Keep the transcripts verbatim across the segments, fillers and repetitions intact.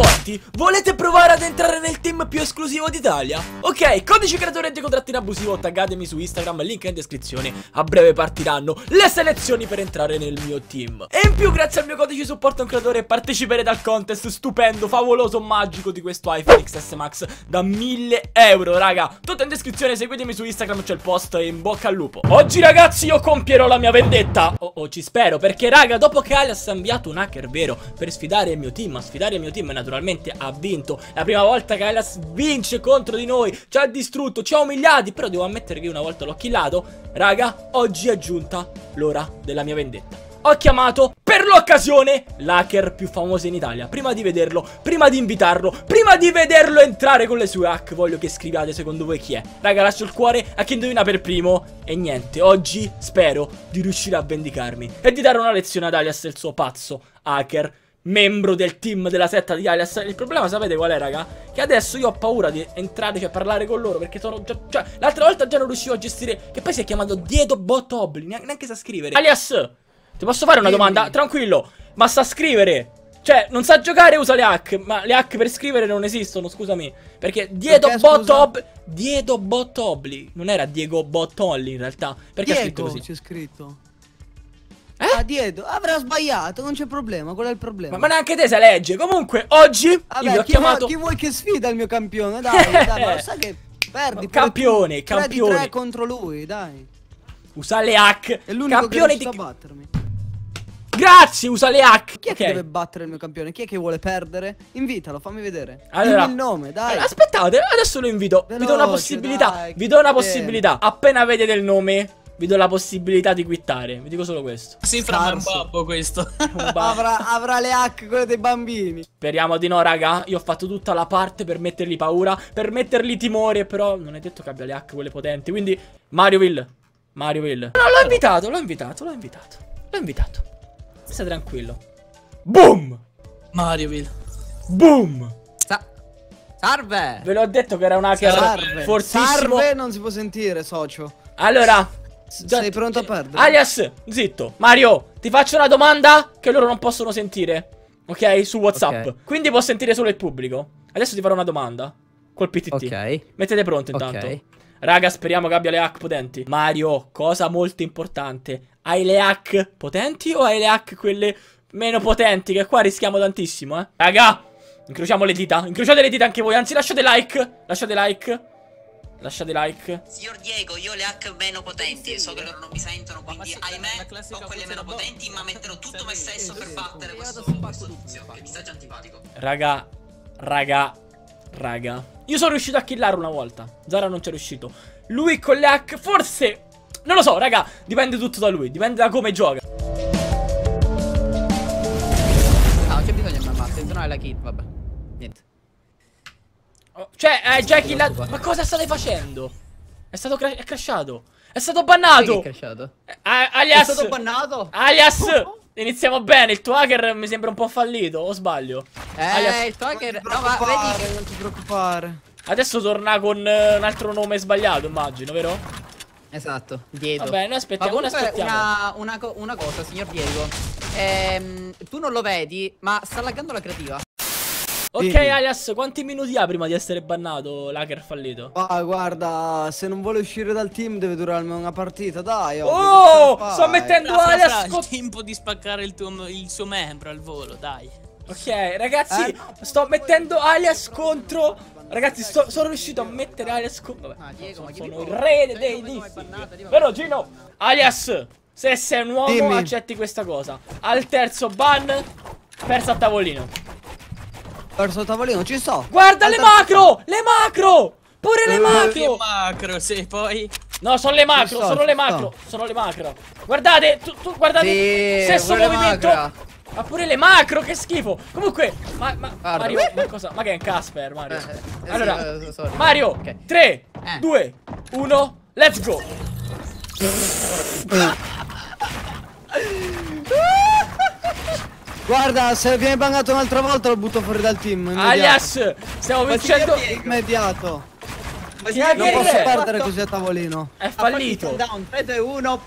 forti? Volete provare ad entrare nel team più esclusivo d'Italia? Ok, codice creatore anticontrattino abusivo, taggatemi su Instagram, link in descrizione. A breve partiranno le selezioni per entrare nel mio team. E in più, grazie al mio codice supporto a un creatore, parteciperete al contest stupendo, favoloso, magico di questo iPhone X S Max da mille euro, raga. Tutto in descrizione, seguitemi su Instagram, c'è il post e in bocca al lupo. Oggi ragazzi io compierò la mia vendetta. Oh oh, ci spero, perché raga, dopo che Alias ha inviato un hacker vero per sfidare il mio team, a sfidare il mio team naturalmente ha vinto. È la prima volta che Alias vince contro di noi, ci ha distrutto, ci ha umiliati, però devo ammettere che io una volta l'ho killato. Raga, oggi è giunta l'ora della mia vendetta. Ho chiamato per l'occasione l'hacker più famoso in Italia. Prima di vederlo, prima di invitarlo, prima di vederlo entrare con le sue hack, voglio che scriviate secondo voi chi è. Raga, lascio il cuore a chi indovina per primo. E niente, oggi spero di riuscire a vendicarmi e di dare una lezione ad Alias e il suo pazzo hacker, membro del team della setta di Alias. Il problema sapete qual è, raga? Che adesso io ho paura di entrare, cioè parlare con loro, perché sono già, cioè l'altra volta già non riuscivo a gestire. Che poi si è chiamato Diego Botobli, neanche sa scrivere. Alias, ti posso fare una domanda? Tranquillo, ma sa scrivere? Cioè, non sa giocare, usa le hack. Ma le hack per scrivere non esistono, scusami. Perché Diego Botobli, Diego Botobli, non era Diego Botolli in realtà. Perché Diego, ha scritto così? C'è scritto. Eh? Ah, Diego, avrà sbagliato, non c'è problema, quello è il problema. Ma, ma neanche te se legge. Comunque, oggi vabbè, io ho chi chiamato... Vuoi, chi vuoi che sfida il mio campione? Dai, dai, ma sai che perdi. Campione, campione. tre di tre contro lui, dai. Usa le hack. È l'unico che riesce a battermi. Grazie, usa le hack. Chi è okay. che deve battere il mio campione? Chi è che vuole perdere? Invitalo, fammi vedere. Allora, dimmi il nome, dai. Allora, aspettate, adesso lo invito. Veloce, vi do una possibilità. Dai, vi do una possibilità. Bene. Appena vedete il nome, vi do la possibilità di quittare. Vi dico solo questo. Sì, fra un babbo questo. Un babbo. avrà, avrà le hack, quelle dei bambini. Speriamo di no, raga. Io ho fatto tutta la parte per mettergli paura, per mettergli timore. Però non è detto che abbia le hack quelle potenti. Quindi, MarioVille. MarioVille. No, l'ho invitato, l'ho invitato, l'ho invitato. L'ho invitato. Sta tranquillo. Boom! MarioVille. Boom! Sa Salve! Ve l'ho detto che era un hacker Salve. fortissimo. Salve, non si può sentire, socio. Allora, S sei pronto a perdere? Alias, zitto. Mario, ti faccio una domanda che loro non possono sentire, ok? Su WhatsApp. Okay. Quindi può sentire solo il pubblico. Adesso ti farò una domanda col P T T. Ok. Mettete pronto intanto. Okay. Raga, speriamo che abbia le hack potenti. Mario, cosa molto importante. Hai le hack potenti o hai le hack quelle meno potenti? Che qua rischiamo tantissimo, eh. Raga, incrociamo le dita. Incrociate le dita anche voi. Anzi, lasciate like. Lasciate like. Lasciate like. Signor Diego, io ho le hack meno potenti. So che loro non mi sentono, quindi ahimè ho quelle meno potenti, ma metterò tutto me stesso per battere questo, questo tizio che mi sta già antipatico. Raga, raga, raga. Io sono riuscito a killare una volta. Zara non c'è riuscito. Lui con le hack forse... Non lo so, raga, dipende tutto da lui, dipende da come gioca. Ah, non c'è bisogno di ammazzare, se no è la kill, vabbè. Niente. Oh, cioè, è già killato. Ma cosa state facendo? È stato cra è crashato. È stato bannato. È crashato. Alias. È stato bannato. Alias. Iniziamo bene, il tuo hacker mi sembra un po' fallito, o sbaglio? Eh, Alias. Il tuo hacker... No, ma vedi che non ti preoccupare. Adesso torna con uh, un altro nome sbagliato, immagino, vero? Esatto, Diego. Vabbè, noi aspettiamo, aspettiamo. Una, una, co una cosa, signor Diego. ehm, Tu non lo vedi, ma sta laggando la creativa. Ok, Alias, quanti minuti ha prima di essere bannato l'hacker fallito? Ah, guarda, se non vuole uscire dal team deve durarmi una partita, dai. Oh, oh sto mettendo ah, Alias con... tempo di spaccare il, tuo, il suo membro al volo, dai. Ok, ragazzi, eh, no, sto mettendo Alias contro... Ragazzi, sto, sono riuscito a mettere Alias con... Vabbè, ah, Diego, sono, sono il re dei dischi. Vero Gino? Alias, se sei un uomo, dimmi. Accetti questa cosa. Al terzo ban, perso a tavolino. Perso a tavolino, ci sto. Guarda al le macro, ban. le macro Pure le macro Che macro, se poi... No, sono le macro, so, sono le macro so. Sono le macro Guardate, tu, tu guardate sì, stesso movimento macra. Ma pure le macro, che schifo. Comunque, ma, ma Mario, ma, cosa, ma che è un Casper, Mario? Allora, Mario, okay. tre, due, uno, let's go. Guarda, se viene bangato un'altra volta lo butto fuori dal team. Alias, stiamo vincendo immediato. Ma sì, non posso perdere così a tavolino. È fallito. tre, due, uno.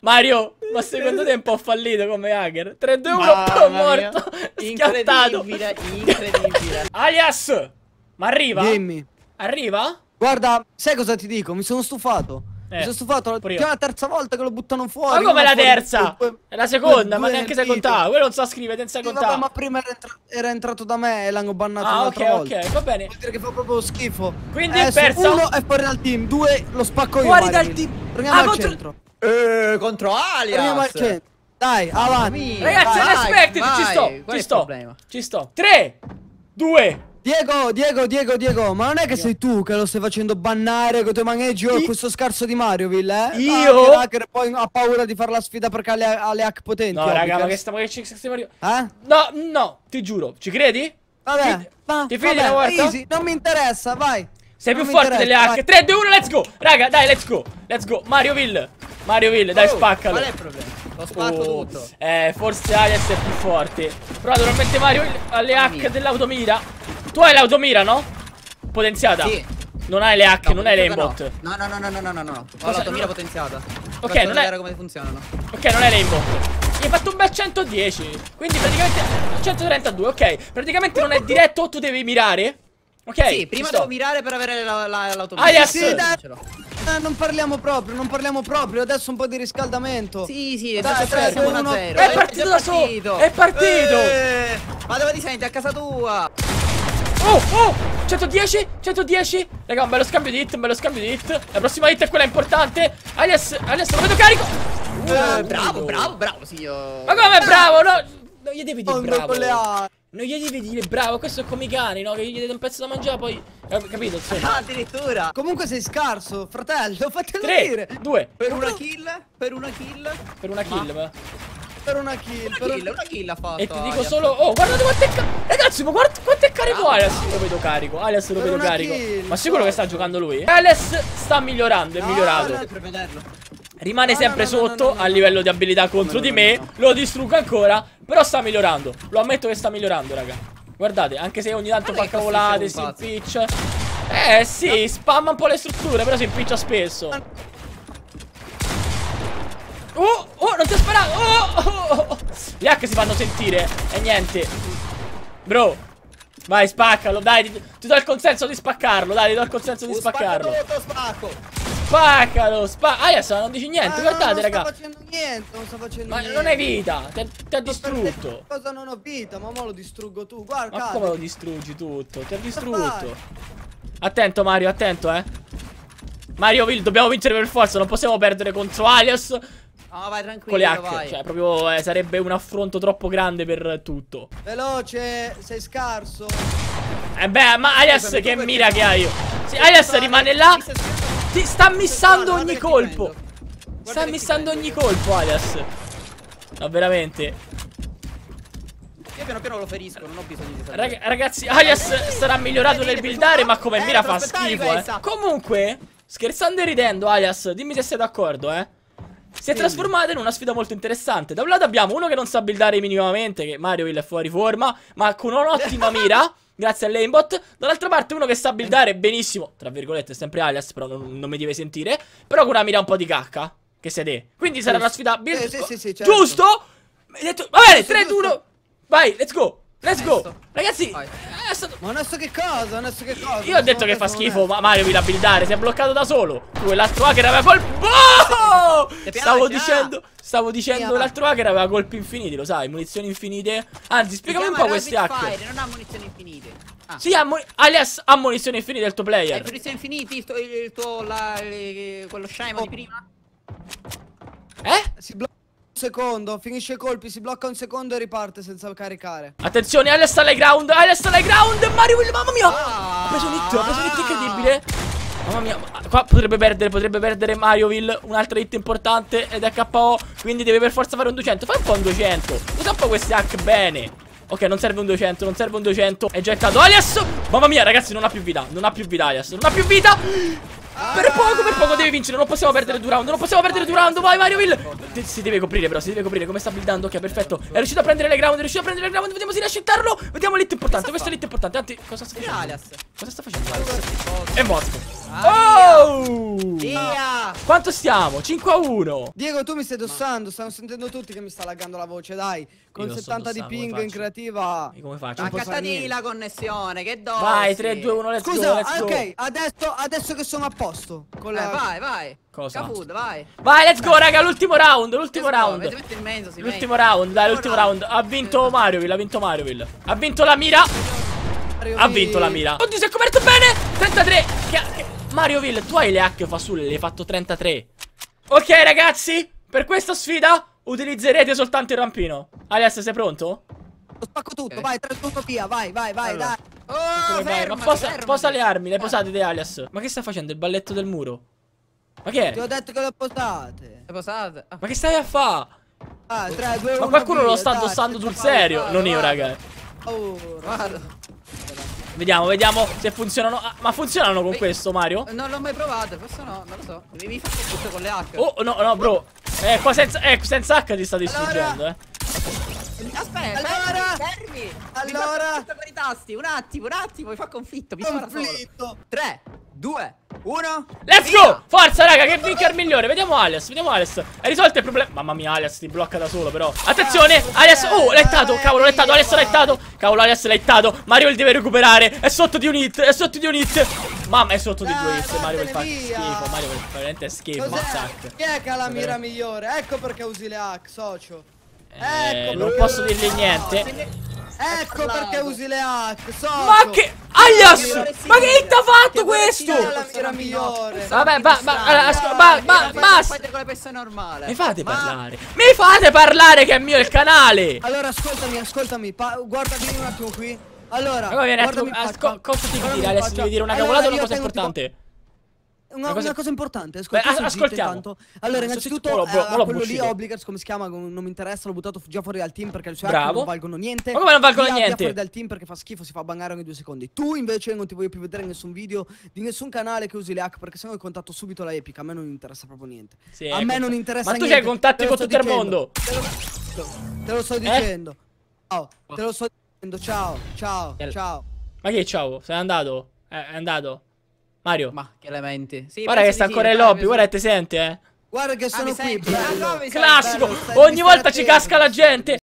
Mario, Ma secondo te è un po' fallito come hacker? tre, due, uno, poi morto. Schiattato. Incredibile, incredibile. Alias, ma arriva? Dimmi. Arriva? Guarda, sai cosa ti dico? Mi sono stufato. Eh, mi sono stufato. È la terza volta che lo buttano fuori. Ma come la terza? Due, è la seconda, ma neanche sai contare. Quello non sa scrivere, non sa contare. Ma prima era, entra era entrato da me e l'hanno bannato. Ah, ok, volta. ok, va bene. Vuol dire che fa proprio schifo. Quindi è perso. Uno è fuori dal team, due lo spacco io. Fuori dal team. Prendiamo ah, al contro... centro. Eh, contro Alias. Al dai, avanti. Ragazzi, respect, ci sto. Qual ci sto. Ci sto. tre, due. Diego, Diego, Diego, Diego, ma non è che sei tu che lo stai facendo bannare con i tuoi maneggi o questo scarso di MarioVille, eh? Io? Ah, che poi ha paura di fare la sfida perché ha le, ha le hack potenti. No, raga, perché... ma che stiamo... Eh? No, no, ti giuro, ci credi? Vabbè, ti, ma, ti fidi vabbè, una volta? Easy, non mi interessa, vai. Sei non più forte delle hack. tre, due, uno, let's go. Raga, dai, let's go. Let's go, MarioVille. MarioVille, oh, dai, spaccalo. Qual è il problema? Lo spacco oh, tutto. Eh, forse Alias è più forte. Però naturalmente Mario ha le hack dell'automira. Tu hai l'automira, no? Potenziata. Sì. Non hai le hack, no, non hai l'aimbot. No. no, no, no, no, no, no, no. Ho l'automira potenziata. Ok, non vedere è... come funzionano. Ok, non hai l'aimbot. Gli hai fatto un bel centodieci. Quindi praticamente centotrentadue, ok. Praticamente non è diretto, tu devi mirare. Ok. Sì, prima devo mirare per avere l'automira. Alias, sì, eh, non parliamo proprio, non parliamo proprio. Adesso un po' di riscaldamento. Sì, sì, dai, tre, uno, zero. È, è partito da solo. È partito. Eh, ma dove ti senti? A casa tua. Oh, oh, centodieci, centodieci. Raga, un bello scambio di hit, un bello scambio di hit. La prossima hit è quella importante. Alias, Alias, lo vedo carico. uh, uh, Bravo, bravo, bravo, sì, io... Ma come bravo, no? Non gli devi dire bravo. Non gli devi dire bravo, questo è come i cani, no? Che gli date un pezzo da mangiare, poi... Capito, insomma. Ah, addirittura. Comunque sei scarso, fratello, fatelo dire. Tre, due. Per una kill, per una kill. Per una kill, ma... Per una kill, una per kill, un... una kill ha fatto. E ti dico Alias. solo, oh, guardate quanto è carico. Ragazzi, ma guarda quanto è carico ah, Alias. Io lo vedo carico, Alias lo vedo carico. Kill. Ma sicuro che sta giocando lui? Alias sta migliorando, è no, migliorato. No, no, Rimane no, sempre no, no, sotto no, no, no, a livello di abilità contro no, no, di me. No, no, no. Lo distruggo ancora, però sta migliorando. Lo ammetto che sta migliorando, raga. Guardate, anche se ogni tanto fa cavolate, si impiccia. Eh, sì, no. spamma un po' le strutture, però si impiccia spesso. No. Oh, oh, non ti ho sparato. Oh, oh, oh. Gli hack si fanno sentire. E niente. Bro, vai, spaccalo. Dai, ti, ti do il consenso di spaccarlo. Dai, ti do il consenso di oh, spaccarlo. Spacco, spacco. Spaccalo, spacca. Ah, adesso non dici niente. Ah, guardate, raga. Non sto facendo niente. Non sto facendo ma niente. Ma non hai vita. Ti ha distrutto. Cosa non ho vita? Ma mo lo distruggo tu. Guarda. Ma come lo distruggi tutto? Ti ha distrutto. Attento, Mario, attento, eh. MarioVille, dobbiamo vincere per forza. Non possiamo perdere contro Alias. No, vai tranquillo, con le hack, vai. Cioè proprio eh, sarebbe un affronto troppo grande per tutto. Veloce, sei scarso. Eh beh, ma Alias sì, che mira che hai io. Sì, Alias sta, rimane là. Ti sta missando ogni colpo. Sta missando ogni colpo, Alias. No, veramente. Io piano piano lo ferisco, non ho bisogno di sapere. Ragazzi, Alias sarà migliorato nel buildare, ma come mira fa schifo, eh. Comunque, scherzando e ridendo, Alias, dimmi se sei d'accordo, eh. Si è trasformata in una sfida molto interessante. Da un lato abbiamo uno che non sa buildare minimamente, che MarioVille è fuori forma, ma con un'ottima mira, grazie all'aimbot. Dall'altra parte uno che sa buildare benissimo, tra virgolette, sempre Alias, però non, non mi deve sentire, però con una mira un po' di cacca, che siete. Quindi sarà una sfida build... eh, sì, sì, sì, certo. Giusto? Va bene, tre, due, uno. Vai, let's go. Let's go. Ragazzi, è stato... Ma onesto che cosa? Onesto che cosa? Io ho detto che fa schifo, ma MarioVille a buildare, si è bloccato da solo. Tu e l'altro hacker aveva colpi. Oh! Stavo dicendo, stavo dicendo l'altro hacker aveva colpi infiniti, lo sai, munizioni infinite. Anzi, spiegami un po' questi hack. Non ha munizioni infinite. Ah. Sì, Alias ha munizioni infinite il tuo player. Hai munizioni infinite il tuo, il tuo la, le, quello scemo oh. di prima? Eh? Si blocca secondo, finisce i colpi, si blocca un secondo e riparte senza caricare. Attenzione, Alias sta alle ground, Alias sta alle ground, MarioVille, mamma mia! Ah, ha preso un hit, ha preso un hit incredibile. Mamma mia, qua potrebbe perdere, potrebbe perdere MarioVille, un'altra hit importante ed è K O, quindi deve per forza fare un duecento. Fai un po' un duecento, usa un po' questi hack bene. Ok, non serve un duecento, non serve un duecento. È gettato Alias, mamma mia ragazzi, non ha più vita, non ha più vita Alias, non ha più vita. Per poco, per poco deve vincere, non possiamo perdere due round, non possiamo perdere due round, vai MarioVille. Si deve coprire però, si deve coprire, come sta buildando, ok perfetto. È riuscito a prendere le ground, è riuscito a prendere le ground, vediamo se riesce a hittarlo. Vediamo l'hit importante, questo è l'hit importante, anzi cosa sta facendo? Cosa sta facendo Alias? È morto. Oh! Via! Quanto stiamo? cinque a uno. Diego, tu mi stai dossando. Stanno sentendo tutti che mi sta laggando la voce, dai. Con settanta di ping in creativa. E come faccio? Accattati la connessione, che dossi. Vai, tre, due, uno, let's go. Scusa, ok, adesso, adesso che sono a posto con la... eh, vai, vai. Cosa? Caput, vai. Vai, let's go, raga, l'ultimo round, l'ultimo round. L'ultimo round, dai, l'ultimo round. Ha vinto MarioVille, ha vinto MarioVille. Ha vinto la mira. Ha vinto la mira. Oddio, si è coperto bene. trentatré. MarioVille, tu hai le acche fasulle, le hai fatto trentatré. Ok, ragazzi, per questa sfida utilizzerete soltanto il rampino. Alias, sei pronto? Lo spacco tutto, eh. vai, tutto via, vai, vai, vai, allora. dai. Oh, ferma, ma posa, ferma. posa le armi, le posate te, Alias. Ma che sta facendo? Il balletto del muro? Ma che è? Ti ho detto che le posate. Le posate. Ah. Ma che stai a fare? Ah, tre, due, uno, ma qualcuno via, lo sta addossando sul serio. Fare, non vai, io, vai. raga. Oh, guarda. Vediamo, vediamo se funzionano. Ah, ma funzionano con Beh, questo, Mario? Non l'ho mai provato, questo no, non lo so. Mi faccio tutto con le H. Oh, no, no, bro. Eh, qua senza, eh, senza H ti sta distruggendo, allora... eh. Aspetta, allora, fermi, fermi. Allora, con i tasti, un attimo, un attimo, mi fa conflitto, mi conflitto. tre, due, uno. Let's via. go! Forza, raga, che vinca il migliore. Vediamo Alias, vediamo Alias. Hai risolto il problema. Mamma mia, Alias ti blocca da solo, però. Attenzione, Alias. Oh, lettato, cavolo, lettato, Alias lettato. Cavolo, Alias lettato. Mario deve recuperare. È sotto di un hit, è sotto di un hit. Mamma, è sotto di due hit. Mario per fare schifo, Mario per veramente schifo. Chi è che ha la mira migliore? Ecco perché usi le hack, socio. Eh, ecco, non posso dirgli niente. No, ne... Ecco perché usi le hack. Ma che Alias, ma che hit ha fatto questo? Vabbè, va, va, va, basta. Mi fate parlare. Mi fate parlare che è mio il canale. Allora ascoltami, ascoltami, guardami un attimo qui. Allora, cosa ti devi dire? Alias, devi dire una cavolata o una cosa importante? Una, una, cosa... una cosa importante, ascoltate. Ascoltiamo. Intanto. Allora, innanzitutto, oh, bro, eh, quello lì, Obligers, come si chiama? Non mi interessa, l'ho buttato già fuori dal team perché le sue armi non valgono niente. Ma come non valgono niente? Già fuori dal team perché fa schifo, si fa bangare ogni due secondi. Tu, invece, non ti voglio più vedere nessun video di nessun canale che usi le hack perché sennò hai contatto subito la Epic. A me non interessa proprio niente. Sì, a me non interessa niente. Ma tu hai contatti con tutto il mondo. Te lo, te lo sto dicendo. Ciao, te lo sto dicendo. Ciao, ciao, ciao. Ma che ciao? Sei andato? Eh, è andato. Mario, ma che elementi? Sì, guarda che sta ancora in lobby, guarda che ti sente, eh. Guarda che sono qui. Classico, ogni volta ci casca la gente.